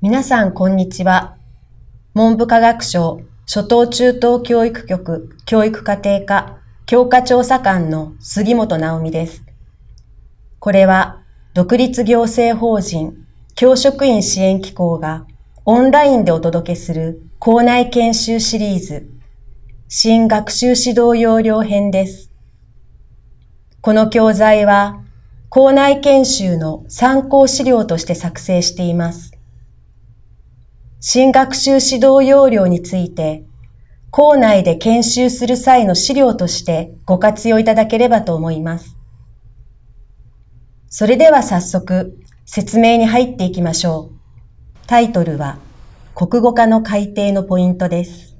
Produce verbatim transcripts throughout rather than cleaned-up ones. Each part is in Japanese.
皆さん、こんにちは。文部科学省初等中等教育局教育家庭科教科調査官の杉本直美です。これは、独立行政法人教職員支援機構がオンラインでお届けする校内研修シリーズ、新学習指導要領編です。この教材は、校内研修の参考資料として作成しています。新学習指導要領について、校内で研修する際の資料としてご活用いただければと思います。それでは早速、説明に入っていきましょう。タイトルは、国語科の改訂のポイントです。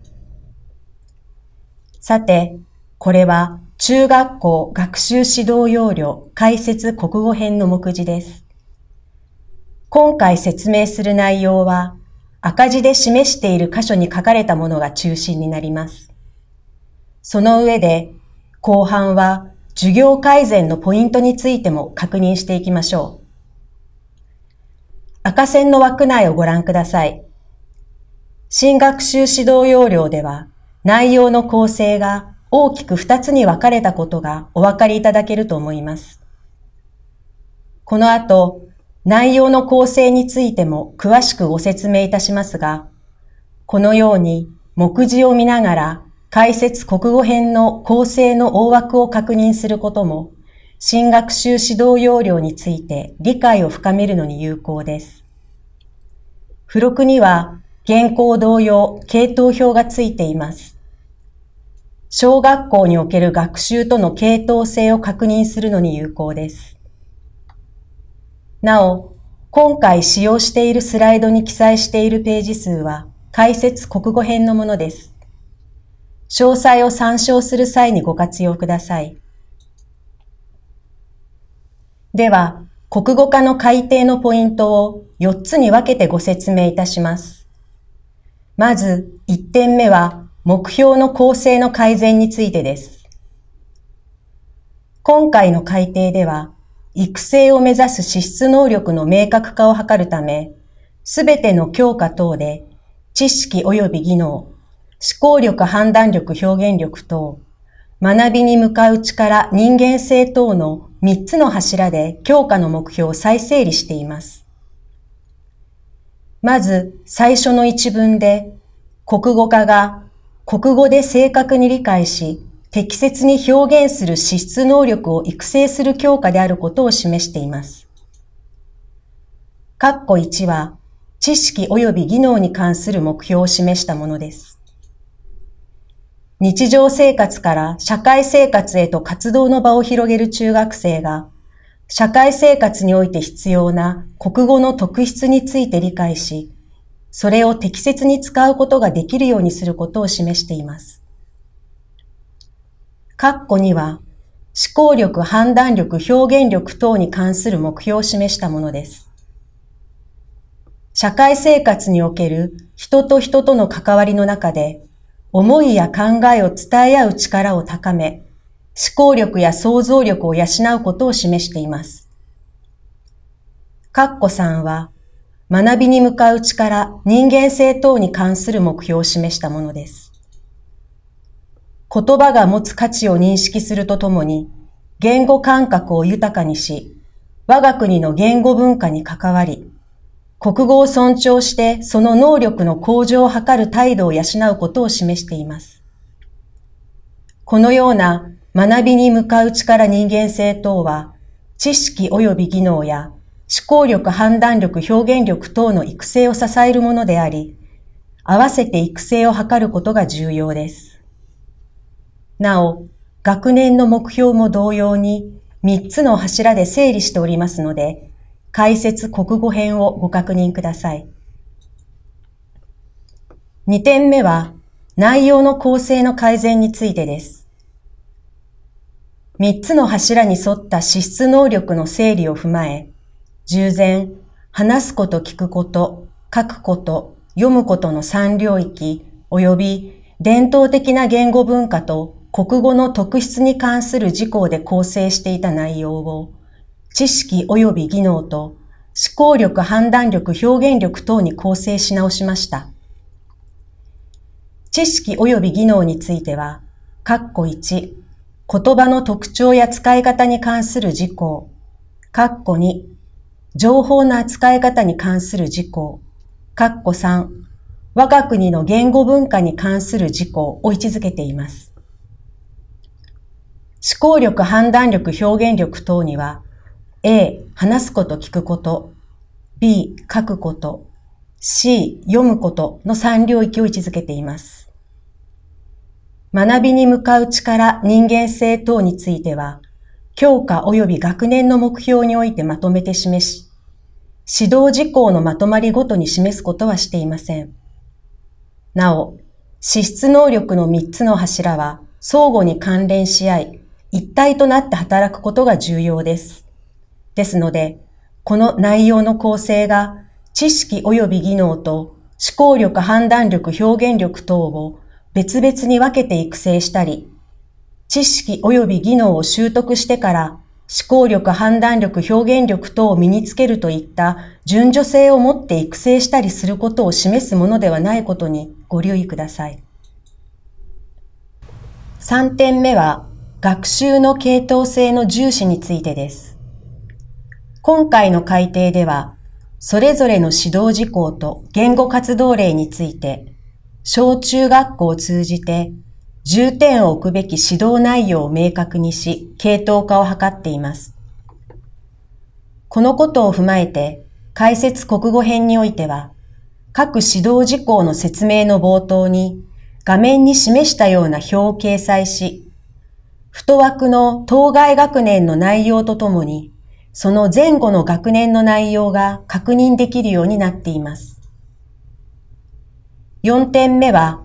さて、これは中学校学習指導要領解説国語編の目次です。今回説明する内容は、赤字で示している箇所に書かれたものが中心になります。その上で、後半は授業改善のポイントについても確認していきましょう。赤線の枠内をご覧ください。新学習指導要領では、内容の構成が大きくふたつに分かれたことがお分かりいただけると思います。この後、内容の構成についても詳しくご説明いたしますが、このように目次を見ながら解説国語編の構成の大枠を確認することも、新学習指導要領について理解を深めるのに有効です。付録には原稿同様系統表がついています。小学校における学習との系統性を確認するのに有効です。なお、今回使用しているスライドに記載しているページ数は、解説国語編のものです。詳細を参照する際にご活用ください。では、国語科の改訂のポイントをよっつに分けてご説明いたします。まず、いってんめは、目標の構成の改善についてです。今回の改訂では、育成を目指す資質能力の明確化を図るため、すべての教科等で、知識及び技能、思考力、判断力、表現力等、学びに向かう力、人間性等のみっつの柱で教科の目標を再整理しています。まず、最初の一文で、国語科が国語で正確に理解し、適切に表現する資質能力を育成する教科であることを示しています。括弧いちは、知識及び技能に関する目標を示したものです。日常生活から社会生活へと活動の場を広げる中学生が、社会生活において必要な国語の特質について理解し、それを適切に使うことができるようにすることを示しています。括弧には、思考力、判断力、表現力等に関する目標を示したものです。社会生活における人と人との関わりの中で、思いや考えを伝え合う力を高め、思考力や想像力を養うことを示しています。括弧さんは、学びに向かう力、人間性等に関する目標を示したものです。言葉が持つ価値を認識するとともに、言語感覚を豊かにし、我が国の言語文化に関わり、国語を尊重してその能力の向上を図る態度を養うことを示しています。このような学びに向かう力、人間性等は、知識及び技能や思考力、判断力、表現力等の育成を支えるものであり、合わせて育成を図ることが重要です。なお、学年の目標も同様にみっつの柱で整理しておりますので、解説国語編をご確認ください。にてんめは、内容の構成の改善についてです。みっつの柱に沿った資質能力の整理を踏まえ、従前、話すこと、聞くこと、書くこと、読むことのさんりょういき、及び伝統的な言語文化と国語の特質に関する事項で構成していた内容を、知識及び技能と思考力、判断力、表現力等に構成し直しました。知識及び技能については、いち、言葉の特徴や使い方に関する事項、に、情報の扱い方に関する事項、さん、我が国の言語文化に関する事項を位置づけています。思考力、判断力、表現力等には、A、話すこと、聞くこと、B、書くこと、C、読むことのさん領域を位置づけています。学びに向かう力、人間性等については、教科及び学年の目標においてまとめて示し、指導事項のまとまりごとに示すことはしていません。なお、資質能力のみっつの柱は、相互に関連し合い、一体となって働くことが重要です。ですので、この内容の構成が、知識及び技能と思考力、判断力、表現力等を別々に分けて育成したり、知識及び技能を習得してから思考力、判断力、表現力等を身につけるといった順序性を持って育成したりすることを示すものではないことにご留意ください。さんてんめは学習の系統性の重視についてです。今回の改定では、それぞれの指導事項と言語活動例について、小中学校を通じて重点を置くべき指導内容を明確にし、系統化を図っています。このことを踏まえて、解説国語編においては、各指導事項の説明の冒頭に、画面に示したような表を掲載し、太枠の当該学年の内容とともに、その前後の学年の内容が確認できるようになっています。よんてんめは、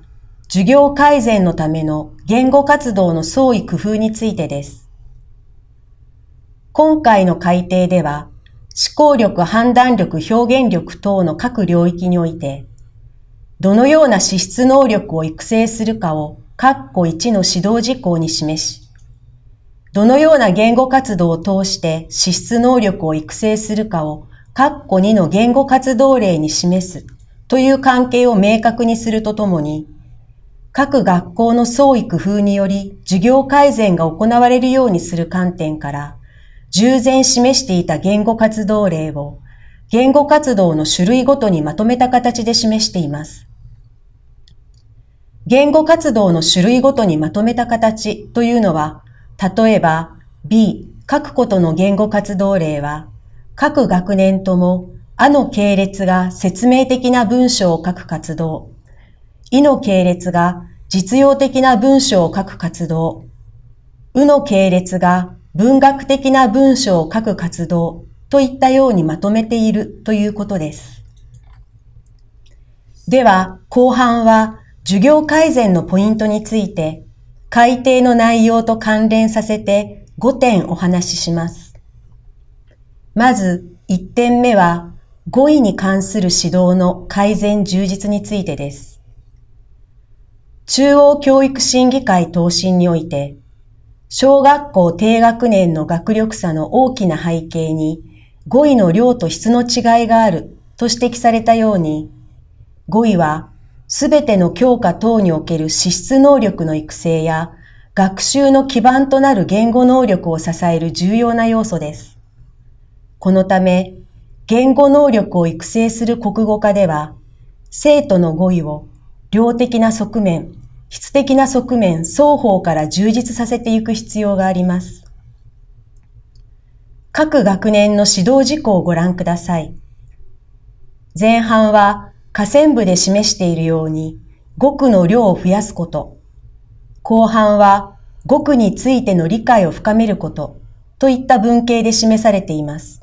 授業改善のための言語活動の創意工夫についてです。今回の改定では、思考力、判断力、表現力等の各領域において、どのような資質能力を育成するかをいちの指導事項に示し、どのような言語活動を通して資質能力を育成するかをにの言語活動例に示すという関係を明確にするとともに、各学校の創意工夫により授業改善が行われるようにする観点から、従前示していた言語活動例を言語活動の種類ごとにまとめた形で示しています。言語活動の種類ごとにまとめた形というのは、例えば B、書くことの言語活動例は、各学年ともあの系列が説明的な文章を書く活動、いの系列が実用的な文章を書く活動、うの系列が文学的な文章を書く活動といったようにまとめているということです。では、後半は授業改善のポイントについて、改定の内容と関連させてごてんお話しします。まずいってんめは語彙に関する指導の改善充実についてです。中央教育審議会答申において、小学校低学年の学力差の大きな背景に語彙の量と質の違いがあると指摘されたように、語彙はすべての教科等における資質能力の育成や学習の基盤となる言語能力を支える重要な要素です。このため、言語能力を育成する国語科では、生徒の語彙を量的な側面、質的な側面双方から充実させていく必要があります。各学年の指導事項をご覧ください。前半は、下線部で示しているように、語句の量を増やすこと。後半は、語句についての理解を深めること、といった文型で示されています。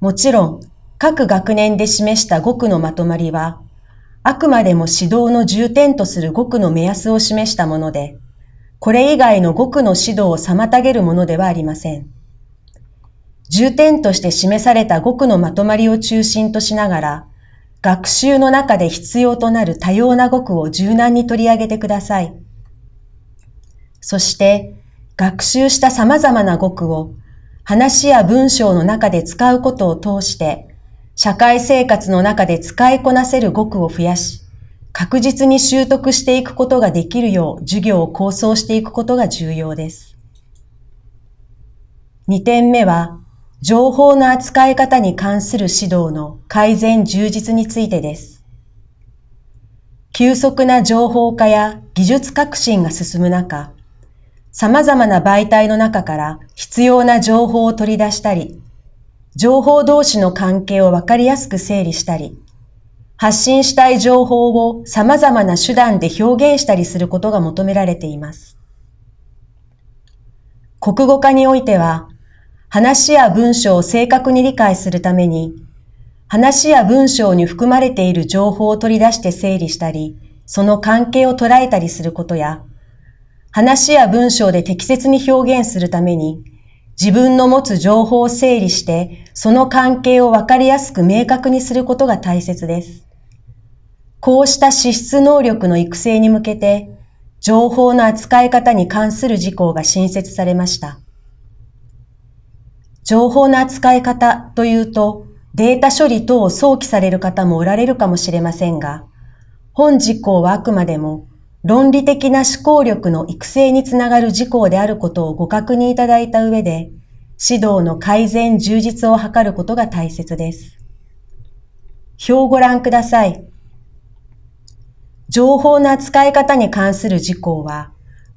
もちろん、各学年で示した語句のまとまりは、あくまでも指導の重点とする語句の目安を示したもので、これ以外の語句の指導を妨げるものではありません。重点として示された語句のまとまりを中心としながら、学習の中で必要となる多様な語句を柔軟に取り上げてください。そして、学習した様々な語句を話や文章の中で使うことを通して、社会生活の中で使いこなせる語句を増やし、確実に習得していくことができるよう授業を構想していくことが重要です。にてんめは、情報の扱い方に関する指導の改善充実についてです。急速な情報化や技術革新が進む中、様々な媒体の中から必要な情報を取り出したり、情報同士の関係をわかりやすく整理したり、発信したい情報を様々な手段で表現したりすることが求められています。国語化においては、話や文章を正確に理解するために、話や文章に含まれている情報を取り出して整理したり、その関係を捉えたりすることや、話や文章で適切に表現するために、自分の持つ情報を整理して、その関係をわかりやすく明確にすることが大切です。こうした資質能力の育成に向けて、情報の扱い方に関する事項が新設されました。情報の扱い方というと、データ処理等を想起される方もおられるかもしれませんが、本事項はあくまでも論理的な思考力の育成につながる事項であることをご確認いただいた上で、指導の改善充実を図ることが大切です。表をご覧ください。情報の扱い方に関する事項は、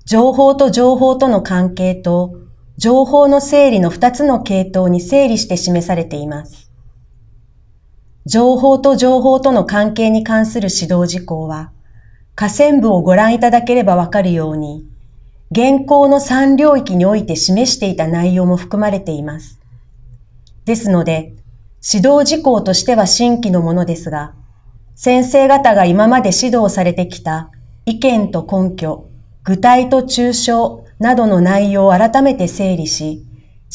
情報と情報との関係と、情報の整理のふたつの系統に整理して示されています。情報と情報との関係に関する指導事項は、下線部をご覧いただければわかるように、現行のさん領域において示していた内容も含まれています。ですので、指導事項としては新規のものですが、先生方が今まで指導されてきた意見と根拠、具体と抽象、などの内容を改めて整理し、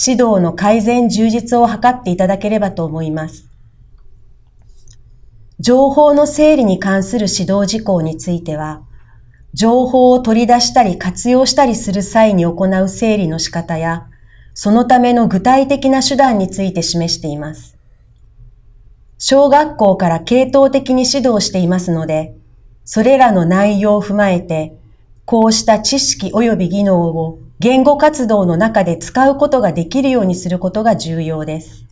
指導の改善充実を図っていただければと思います。情報の整理に関する指導事項については、情報を取り出したり活用したりする際に行う整理の仕方や、そのための具体的な手段について示しています。小学校から系統的に指導していますので、それらの内容を踏まえて、こうした知識及び技能を言語活動の中で使うことができるようにすることが重要です。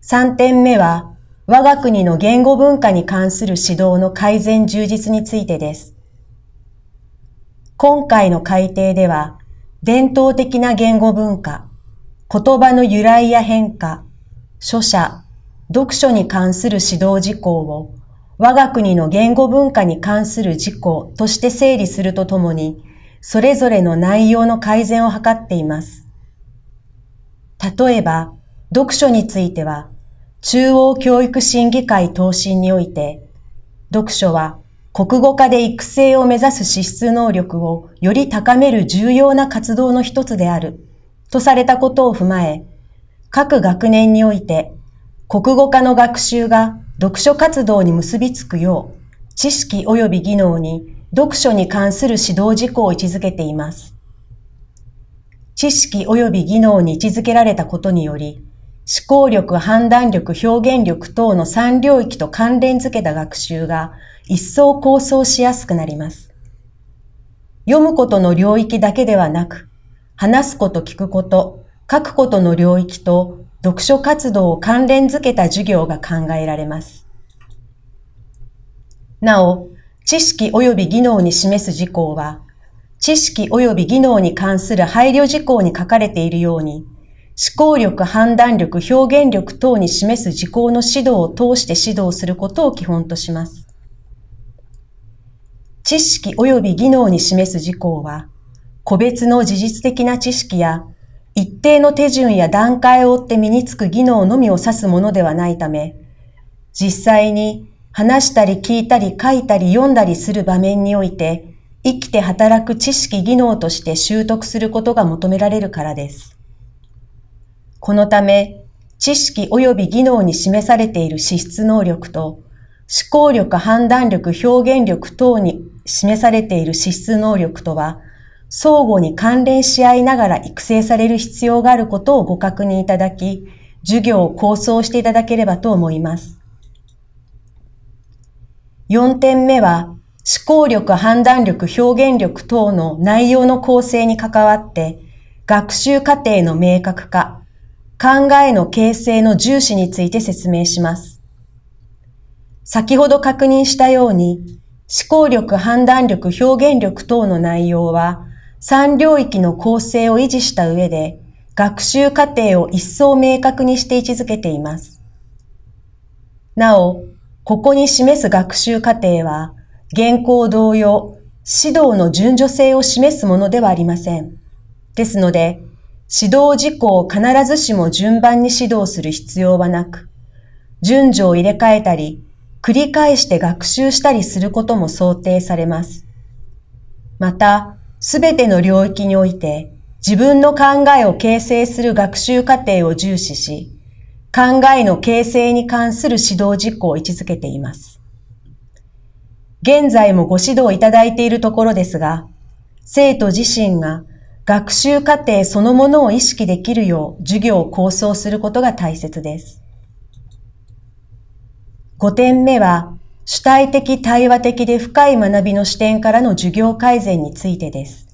さんてんめは、我が国の言語文化に関する指導の改善充実についてです。今回の改定では、伝統的な言語文化、言葉の由来や変化、書写、読書に関する指導事項を、我が国の言語文化に関する事項として整理するとともに、それぞれの内容の改善を図っています。例えば、読書については、中央教育審議会答申において、読書は国語化で育成を目指す資質能力をより高める重要な活動の一つである、とされたことを踏まえ、各学年において、国語化の学習が読書活動に結びつくよう、知識及び技能に読書に関する指導事項を位置づけています。知識及び技能に位置づけられたことにより、思考力、判断力、表現力等のさん領域と関連づけた学習が一層構想しやすくなります。読むことの領域だけではなく、話すこと、聞くこと、書くことの領域と、読書活動を関連づけた授業が考えられます。なお、知識及び技能に示す事項は、知識及び技能に関する配慮事項に書かれているように、思考力、判断力、表現力等に示す事項の指導を通して指導することを基本とします。知識及び技能に示す事項は、個別の事実的な知識や、一定の手順や段階を追って身につく技能のみを指すものではないため、実際に話したり聞いたり書いたり読んだりする場面において、生きて働く知識技能として習得することが求められるからです。このため、知識及び技能に示されている資質能力と、思考力、判断力、表現力等に示されている資質能力とは、相互に関連し合いながら育成される必要があることをご確認いただき、授業を構想していただければと思います。よんてんめは、思考力、判断力、表現力等の内容の構成に関わって、学習過程の明確化、考えの形成の重視について説明します。先ほど確認したように、思考力、判断力、表現力等の内容は、さん領域の構成を維持した上で、学習過程を一層明確にして位置づけています。なお、ここに示す学習過程は、現行同様、指導の順序性を示すものではありません。ですので、指導事項を必ずしも順番に指導する必要はなく、順序を入れ替えたり、繰り返して学習したりすることも想定されます。また、すべての領域において、自分の考えを形成する学習過程を重視し、考えの形成に関する指導事項を位置づけています。現在もご指導いただいているところですが、生徒自身が学習過程そのものを意識できるよう授業を構想することが大切です。ごてんめは、主体的対話的で深い学びの視点からの授業改善についてです。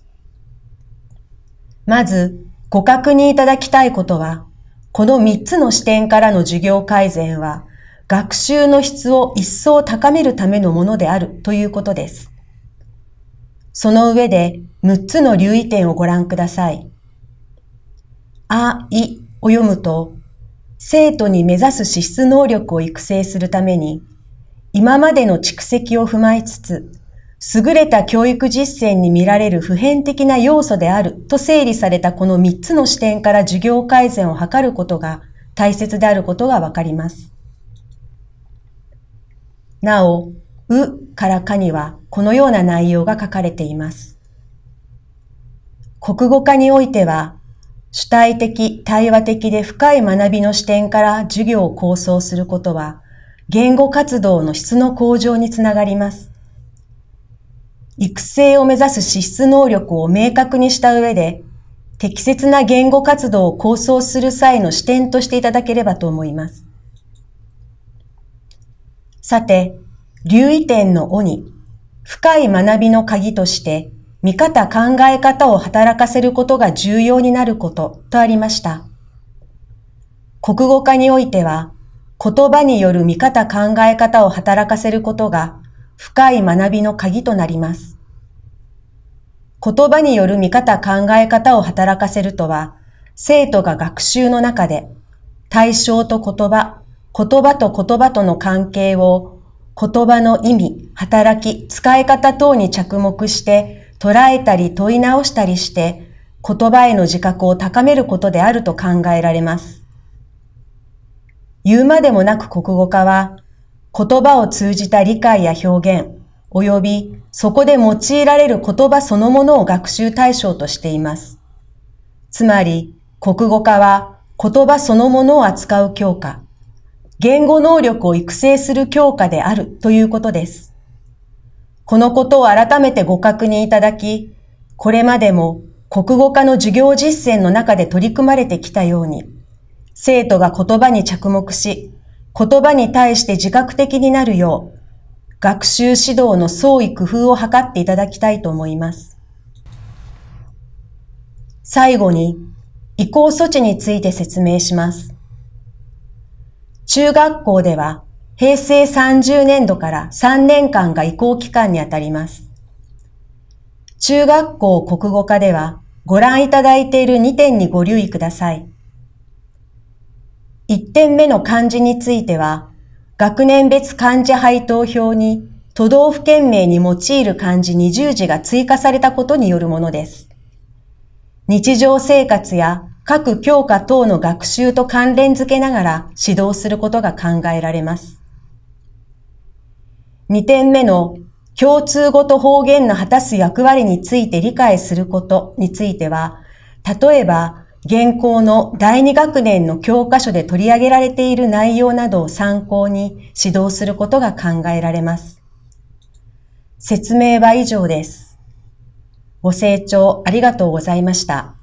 まず、ご確認いただきたいことは、このみっつの視点からの授業改善は、学習の質を一層高めるためのものであるということです。その上でむっつの留意点をご覧ください。あいを読むと、生徒に目指す資質能力を育成するために、今までの蓄積を踏まえつつ、優れた教育実践に見られる普遍的な要素であると整理されたこのみっつの視点から授業改善を図ることが大切であることがわかります。なお、うからかにはこのような内容が書かれています。国語科においては、主体的、対話的で深い学びの視点から授業を構想することは、言語活動の質の向上につながります。育成を目指す資質能力を明確にした上で、適切な言語活動を構想する際の視点としていただければと思います。さて、留意点の尾に、深い学びの鍵として、見方考え方を働かせることが重要になることとありました。国語科においては、言葉による見方考え方を働かせることが、深い学びの鍵となります。言葉による見方考え方を働かせるとは、生徒が学習の中で対象と言葉、言葉と言葉との関係を言葉の意味、働き、使い方等に着目して捉えたり問い直したりして言葉への自覚を高めることであると考えられます。言うまでもなく国語科は、言葉を通じた理解や表現、及びそこで用いられる言葉そのものを学習対象としています。つまり、国語科は言葉そのものを扱う教科、言語能力を育成する教科であるということです。このことを改めてご確認いただき、これまでも国語科の授業実践の中で取り組まれてきたように、生徒が言葉に着目し、言葉に対して自覚的になるよう、学習指導の創意工夫を図っていただきたいと思います。最後に、移行措置について説明します。中学校では、平成さんじゅうねんどからさんねんかんが移行期間にあたります。中学校国語科では、ご覧いただいているにてんにご留意ください。いってんめの漢字については、学年別漢字配当表に都道府県名に用いる漢字にじゅうじが追加されたことによるものです。日常生活や各教科等の学習と関連づけながら指導することが考えられます。にてんめの共通語と方言の果たす役割について理解することについては、例えば、現行のだいにがくねんの教科書で取り上げられている内容などを参考に指導することが考えられます。説明は以上です。ご清聴ありがとうございました。